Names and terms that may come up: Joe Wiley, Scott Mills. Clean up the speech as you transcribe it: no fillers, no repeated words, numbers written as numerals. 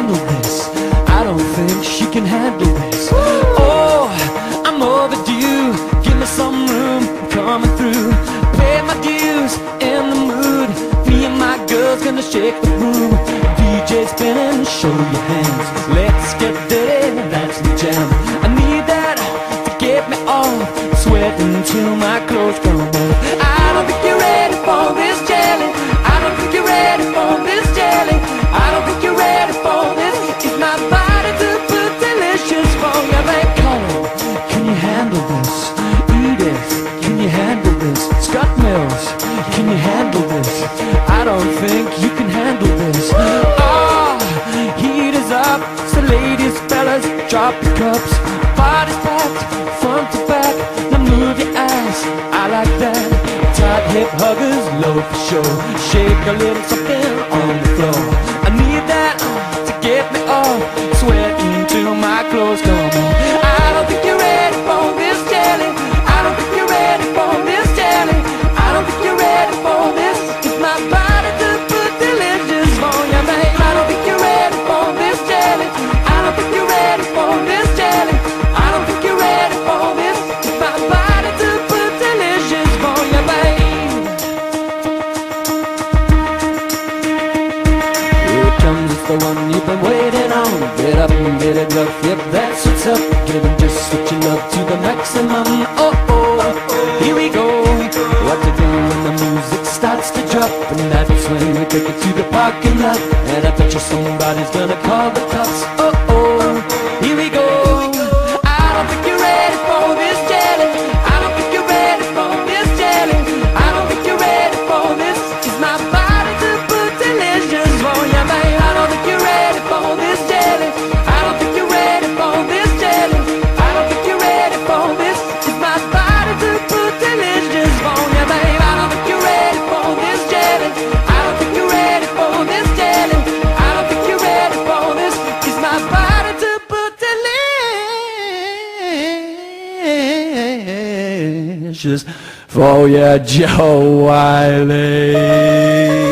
handle this. I don't think she can handle this. Oh, I'm overdue. Give me some room, I'm coming through. Pay my dues, in the mood. Me and my girls gonna shake the room. DJ spinning, show your hands. Let's get dirty, that's the jam. I need that to get me off. Sweating till my clothes come off. I don't think you're ready for this jelly. I don't think you're ready for this jelly. I don't think you're ready for this. It's my body to put delicious for you. Like Colin, can you handle this? Edith, can you handle this? Scott Mills, can you handle this? I don't think you can handle this. Oh, heat is up, so ladies, fellas, drop your cups. Body's packed, front to back, now move your ass, I like that. Tight hip huggers, low for sure. Shake a little something on the floor. I need that to get me off, sweating till my clothes come off. I don't think you're ready for this jelly. I don't think you're ready for this jelly. I don't think you're ready for this. It's my body to put delicious for you, mate. I don't think you're ready for this jelly. I don't think you're ready for this jelly. I don't think you're ready for this. It's my body to put delicious for you, mate. Here comes the one you've been waiting on. Get up and get it rough, yep, that's what's up. Give him just what you love to the maximum. Oh, oh, here we go. What to do when the music starts to drop. And that's when we take it to the parking lot. And I bet you somebody's gonna call the cops. Oh, oh, here we go. I don't think you're ready for this jelly. I don't think you're ready for this jelly. I don't think you're ready for this. It's my body to put delicious for you, babe. I don't think you're ready for this jelly. I don't think you're ready for this jelly. I don't think you're ready for this. It's my body to put delicious for you, babe. I don't think you're ready for this jelly. I don't think you're ready for this jelly. I don't think you're ready for this. It's my body to put delicious for you, Joe Wiley.